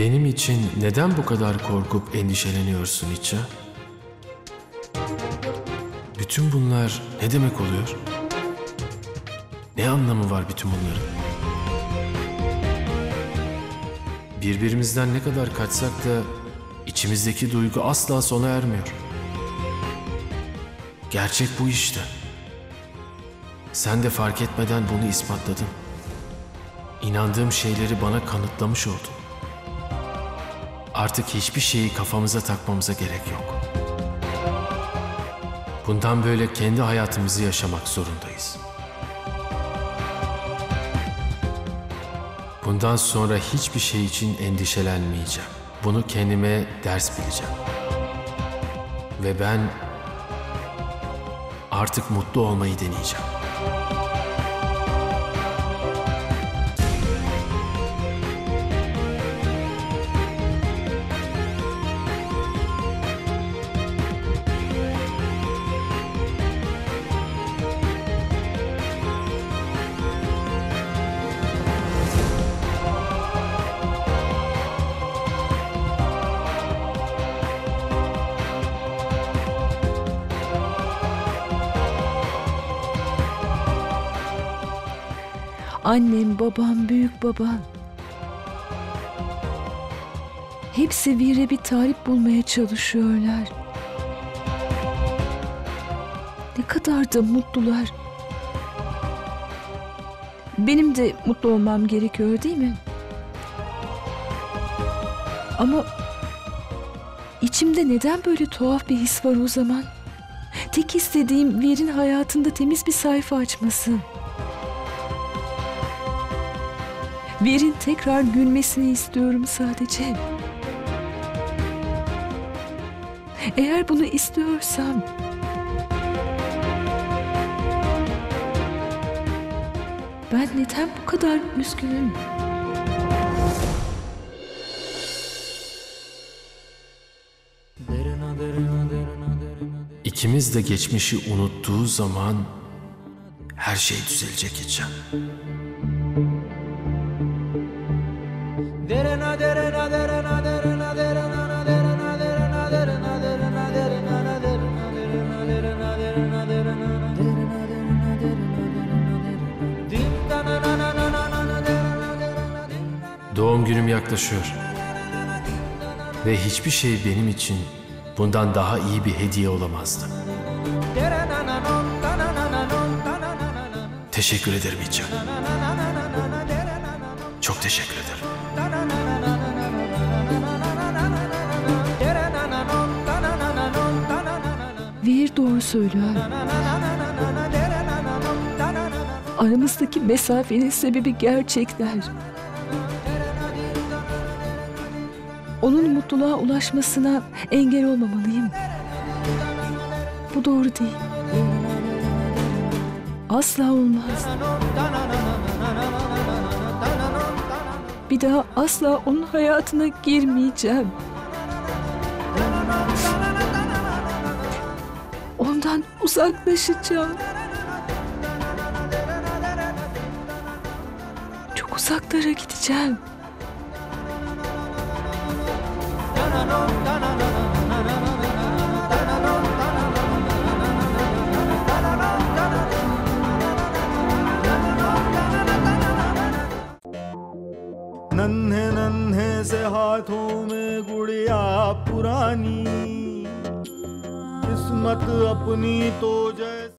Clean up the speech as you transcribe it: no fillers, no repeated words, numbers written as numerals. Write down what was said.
Benim için neden bu kadar korkup endişeleniyorsun Ichcha? Bütün bunlar ne demek oluyor? Ne anlamı var bütün bunların? Birbirimizden ne kadar kaçsak da içimizdeki duygu asla sona ermiyor. Gerçek bu işte. Sen de fark etmeden bunu ispatladın. İnandığım şeyleri bana kanıtlamış oldun. Artık hiçbir şeyi kafamıza takmamıza gerek yok. Bundan böyle kendi hayatımızı yaşamak zorundayız. Bundan sonra hiçbir şey için endişelenmeyeceğim. Bunu kendime ders bileceğim. Ve ben artık mutlu olmayı deneyeceğim. Annem, babam, büyük baban. Hepsi bir tarif bulmaya çalışıyorlar. Ne kadar da mutlular. Benim de mutlu olmam gerekiyor değil mi? Ama içimde neden böyle tuhaf bir his var o zaman? Tek istediğim Vir'in hayatında temiz bir sayfa açması. Vir'in tekrar gülmesini istiyorum sadece. Eğer bunu istiyorsam, ben neden bu kadar üzgünüm? İkimiz de geçmişi unuttuğu zaman her şey düzelecek Ichcha. Doğum günüm yaklaşıyor. Ve hiçbir şey benim için bundan daha iyi bir hediye olamazdı. Teşekkür ederim Ichcha. Çok teşekkür ederim. Vir doğru söylüyor. Aramızdaki mesafenin sebebi gerçekler. Onun mutluluğa ulaşmasına engel olmamalıyım. Bu doğru değil. Asla olmaz. Bir daha asla onun hayatına girmeyeceğim. Ondan uzaklaşacağım. Çok uzaklara gideceğim. नन्हे नन्हे से हाथों में गुड़िया पुरानी किस्मत अपनी तो जैसे